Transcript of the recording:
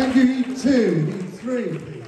Thank you, E2, E3, please.